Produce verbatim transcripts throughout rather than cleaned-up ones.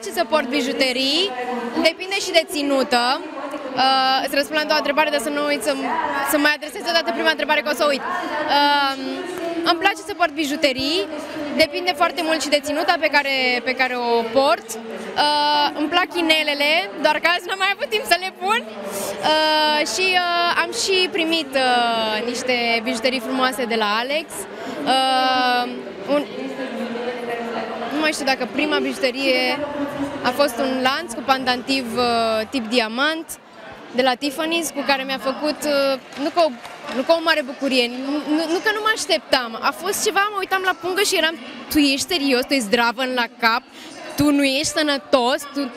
place să port bijuterii, depinde și de ținută. Uh, îți răspund la doua întrebare, dar să nu uit să, să mai adresez o dată prima întrebare, că o să o uit. Uh, îmi place să port bijuterii, depinde foarte mult și de ținuta pe care, pe care o port. Uh, îmi plac inelele, doar că azi n-am mai avut timp să le pun. Uh, și uh, am și primit uh, niște bijuterii frumoase de la Alex. Uh, un... Nu mai știu dacă prima bijuterie a fost un lanț cu pandantiv uh, tip diamant de la Tiffany's, cu care mi-a făcut, uh, nu, că o, nu că o mare bucurie, nu, nu că nu mă așteptam. A fost ceva, mă uitam la pungă și eram, tu ești serios, tu ești zdravă în la cap, tu nu ești sănătos, tu...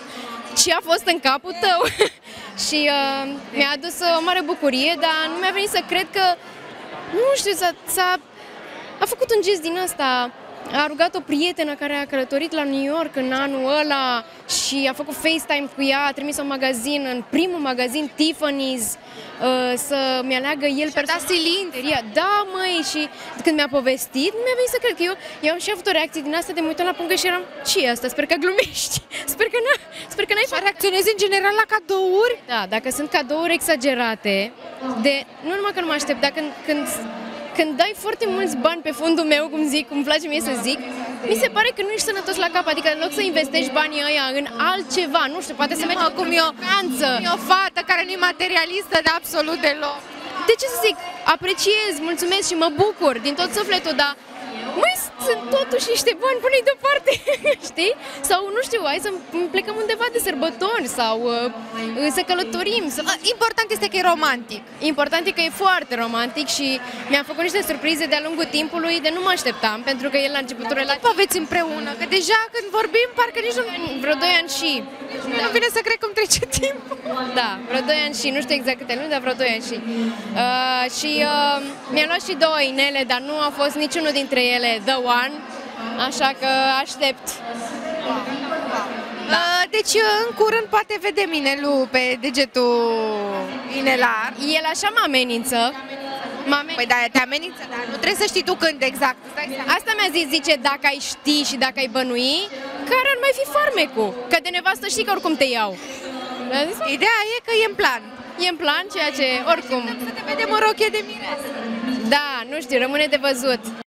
ce a fost în capul tău? Și uh, mi-a adus o mare bucurie, dar nu mi-a venit să cred că, nu știu, s-a, a făcut un gest din ăsta. A rugat o prietenă care a călătorit la New York în anul ăla și a făcut FaceTime cu ea, a trimis un magazin, în primul magazin Tiffany's, să-mi aleagă el persoana. Da, măi, și când mi-a povestit, mi-a venit să cred că eu, eu am și avut o reacție din asta de mă uitam la pungă și eram, ce e asta? Sper că glumești, sper că n-ai sper că n-ai reacționezi în general la cadouri? Da, dacă sunt cadouri exagerate, de, nu numai că nu mă aștept, dar când... când Când dai foarte mulți bani pe fondul meu, cum zic, cum îmi place mie să zic, mi se pare că nu ești sănătos la cap, adică în loc să investești banii ăia în altceva, nu știu, poate să mergi acum e o canță, e o fată care nu e materialistă de absolut deloc. De ce să zic, apreciez, mulțumesc și mă bucur din tot sufletul, dar măi, sunt totuși niște bani, pune-i deoparte, știi? Sau, nu știu, hai să plecăm undeva de sărbători sau uh, să călătorim. Să... Important este că e romantic. Important e că e foarte romantic și mi-am făcut niște surprize de-a lungul timpului de nu mă așteptam, pentru că el la începutul relației... Dar aveți împreună, că deja când vorbim, parcă nici nu... Vreo doi ani și... Da. Nu vine să cred cum trece timpul. Da, vreo doi ani și, nu știu exact câte luni, dar vreo doi ani și. Uh, și uh, mi-am luat și două inele, dar nu a fost niciunul dintre ele the one, așa că aștept. Da. Deci în curând poate vedem inelul pe degetul inelar. El așa mă amenință. Mă amenință. Păi da, te amenință, dar nu trebuie să știi tu când exact. Asta mi-a zis, zice, dacă ai ști și dacă ai bănui, care ar mai fi farmecul? Că de nevastă știi că oricum te iau. Ideea e că e în plan. E în plan, ceea ce, oricum. Să te vedem în rochie de mireasă. Da, nu știu, rămâne de văzut.